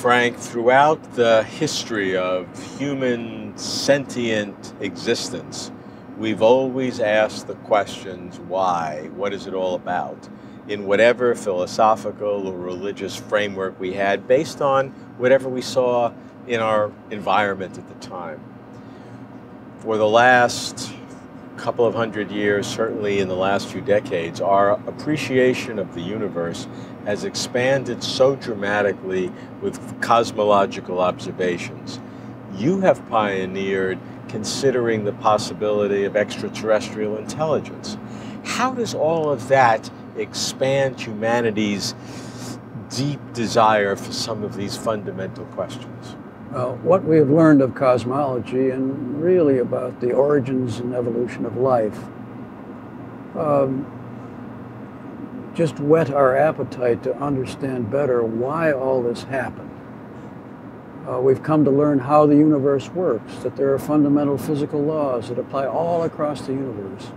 Frank, throughout the history of human sentient existence, we've always asked the questions, why? What is it all about? In whatever philosophical or religious framework we had, based on whatever we saw in our environment at the time. For the last couple of hundred years, certainly in the last few decades, our appreciation of the universe has expanded so dramatically with cosmological observations. You have pioneered considering the possibility of extraterrestrial intelligence. How does all of that expand humanity's deep desire for some of these fundamental questions? What we have learned of cosmology and really about the origins and evolution of life just whet our appetite to understand better why all this happened. We've come to learn how the universe works, that there are fundamental physical laws that apply all across the universe,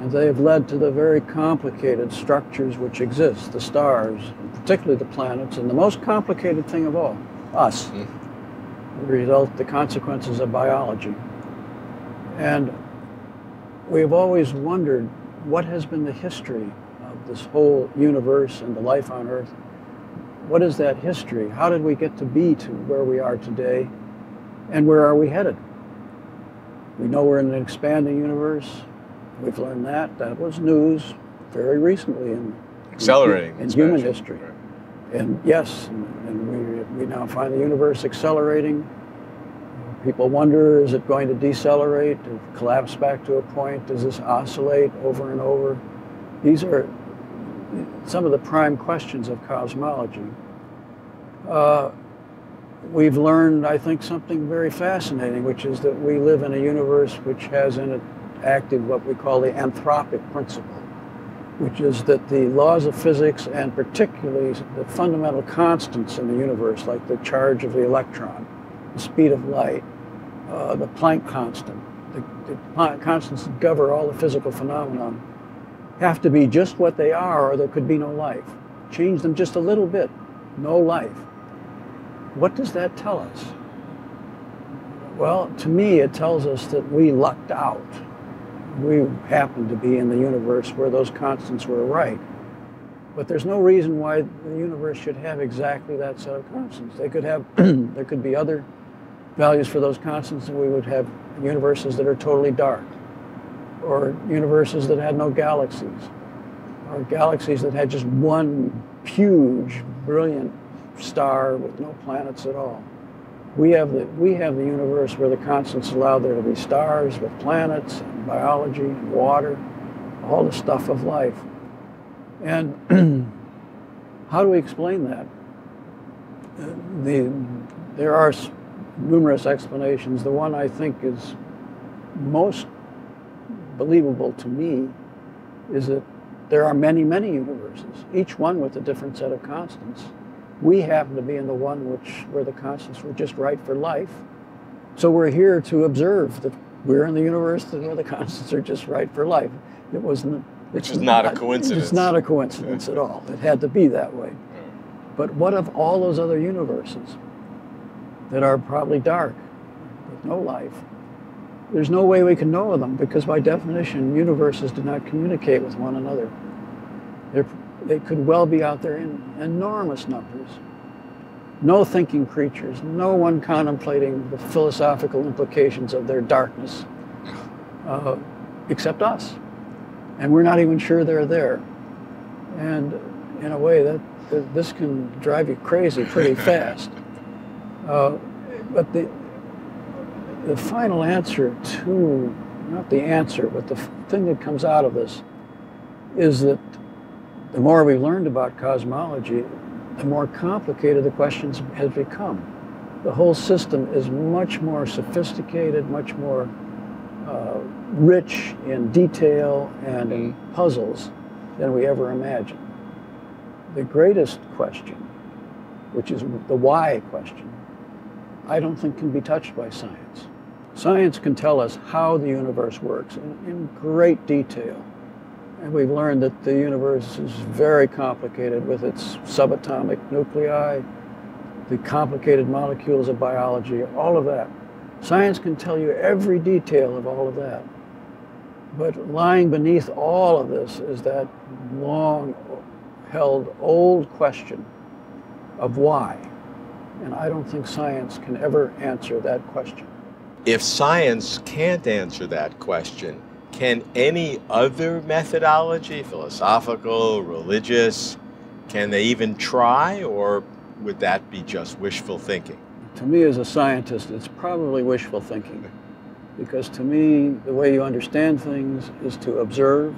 and they have led to the very complicated structures which exist, the stars, particularly the planets, and the most complicated thing of all, us. Mm-hmm. The consequences of biology. And we've always wondered what has been the history of this whole universe and the life on Earth. What is that history? How did we get to be to where we are today? And where are we headed? We know we're in an expanding universe. We've learned that. That was news very recently in accelerating in human history. And yes, we now find the universe accelerating. People wonder, is it going to decelerate, collapse back to a point? Does this oscillate over and over? These are some of the prime questions of cosmology. We've learned, I think, something very fascinating, which is that we live in a universe which has in it active what we call the anthropic principle, which is that the laws of physics, and particularly the fundamental constants in the universe, like the charge of the electron, the speed of light, the Planck constant, the Planck constants that govern all the physical phenomena, have to be just what they are or there could be no life. Change them just a little bit, no life. What does that tell us? Well, to me, it tells us that we lucked out. We happen to be in the universe where those constants were right. But there's no reason why the universe should have exactly that set of constants. They could have, there could be other values for those constants, and we would have universes that are totally dark, or universes that had no galaxies, or galaxies that had just one huge, brilliant star with no planets at all. We have the universe where the constants allow there to be stars with planets, and biology, and water, all the stuff of life. And how do we explain that? There are numerous explanations. The one I think is most believable to me is that there are many, many universes, each one with a different set of constants. We happen to be in the one where the constants were just right for life. So we're here to observe that we're in the universe where the constants are just right for life. Which is not a coincidence. It's not a coincidence at all. It had to be that way. But what of all those other universes that are probably dark, with no life? There's no way we can know of them, because by definition, universes do not communicate with one another. They could well be out there in enormous numbers. No thinking creatures, no one contemplating the philosophical implications of their darkness, except us. And we're not even sure they're there. And in a way, this can drive you crazy pretty fast. But the final answer to, not the answer, but the thing that comes out of this is that the more we learned about cosmology, the more complicated the questions have become. The whole system is much more sophisticated, much more rich in detail and in puzzles than we ever imagined. The greatest question, which is the why question, I don't think can be touched by science. Science can tell us how the universe works in great detail. And we've learned that the universe is very complicated with its subatomic nuclei, the complicated molecules of biology, all of that. Science can tell you every detail of all of that. But lying beneath all of this is that long-held old question of why. And I don't think science can ever answer that question. If science can't answer that question, can any other methodology, philosophical, religious, can they even try, or would that be just wishful thinking? To me, as a scientist, it's probably wishful thinking. Because to me, the way you understand things is to observe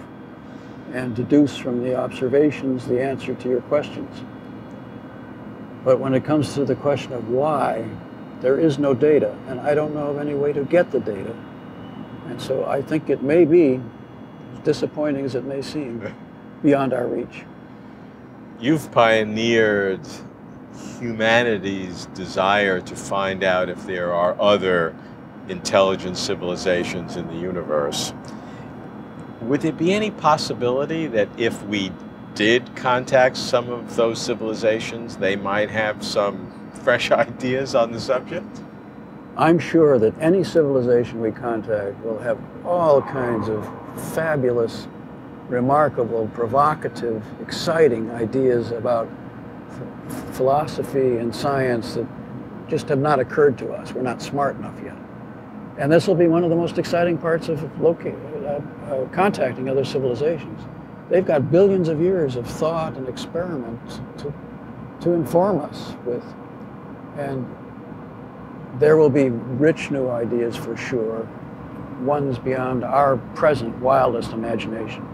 and deduce from the observations the answer to your questions. But when it comes to the question of why, there is no data, and I don't know of any way to get the data. And so I think it may be, as disappointing as it may seem, beyond our reach. You've pioneered humanity's desire to find out if there are other intelligent civilizations in the universe. Would there be any possibility that if we did contact some of those civilizations, they might have some fresh ideas on the subject? I'm sure that any civilization we contact will have all kinds of fabulous, remarkable, provocative, exciting ideas about philosophy and science that just have not occurred to us. We're not smart enough yet. And this will be one of the most exciting parts of contacting other civilizations. They've got billions of years of thought and experiments to inform us with. And there will be rich new ideas for sure, ones beyond our present wildest imagination.